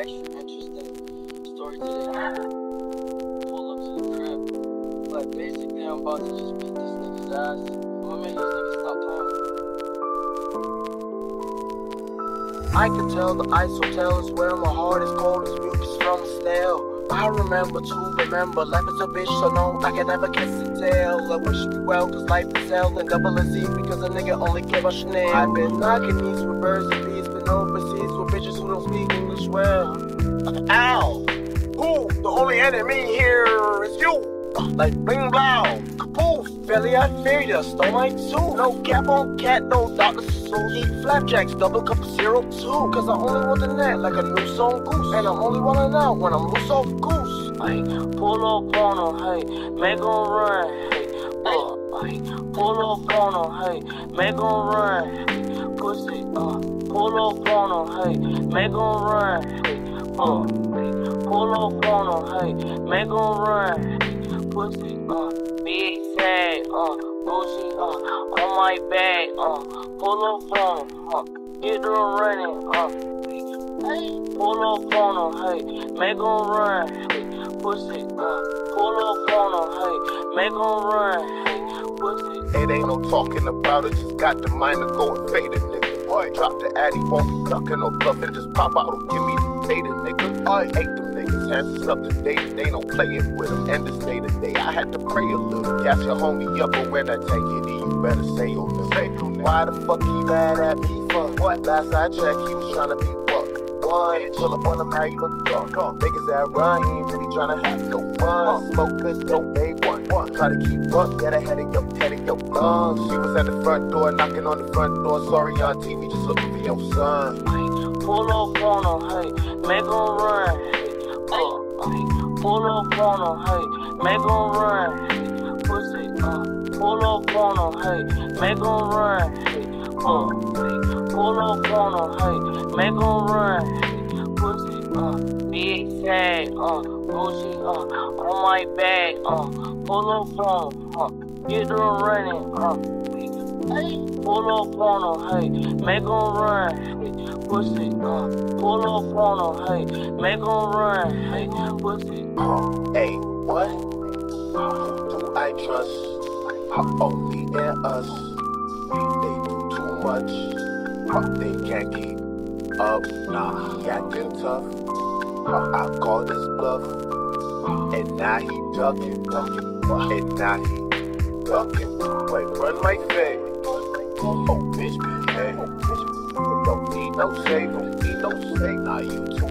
extra interesting story today, full up to the crib, but basically I'm about to just beat this nigga's ass. I'm gonna make this nigga stop playing. I could tell the ice hotel is where my heart is cold as mucus from stale. I remember to remember, life is a bitch, so no, I can never kiss the tail. I wish you well, cause life is hell, and double a Z, because a nigga only care about Chanel. I've been knocking these with birds and bees, but overseas with bitches who don't speak English well. Ow! Ooh, the only enemy here is you! Like bling blow! Kapoof! Fairly I fear you, stole my tooth! No cap on cat, no Dr. Seuss. Eat flapjacks, double cup of 02. Cause I only want the net like a new song goose. And I only want it out when I'm loose off goose. Ay, pull up on him, hey, make him run, hey. Pull up on him, hey, make him run, hey. Pussy, pull up on him, hey, make him run, hey. Pull up on him, hey, make him run, hey. Pussy, big tag, Gucci, on my bag, pull up on him, get her running, hey. Pull up on him, hey, make him run, hey. Pussy, pull up on him, hey, make him run, hey. It ain't no talking about it, just got the mind to go and fade it, nigga. Boy, drop the addy, won't be ducking no bluffing, just pop out and give me the data, nigga. I hate them niggas, chances up to date, they don't play it with them. End this day to day, I had to pray a little. Gas your homie up, but when I take it, you better say on the same. Why the fuck he mad at me for? What? Last I checked, he was trying to be bucked. One, pull up on him, how you look drunk? Niggas that run, he ain't really trying to have no fun. Smokers, no baby. Try to keep up, get ahead of your head in your lungs. She was at the front door, knocking on the front door. Sorry, auntie, we just looking for your son. Hey, pull up on him, hey, make him run. Hey, pull up on him, hey, make him run. Hey, pussy, pull up on him, hey, make him run. Hey, pull up on him, hey, make him run. Hey, pussy, big tag, Gucci, on my bag, pull up on him, get her running, pull up on him, hey, make him run, hey, pussy, pull up on him, hey, make him run, hey, pussy. Hey, what? Who do I trust? Only in us. They do too much. They can't keep up. Nah, he acting tough. I call this bluff. And now he ducking, and now he ducking. Wait, run like that. Oh, bitch, be dead. Don't need no saving, need no saving. Now you too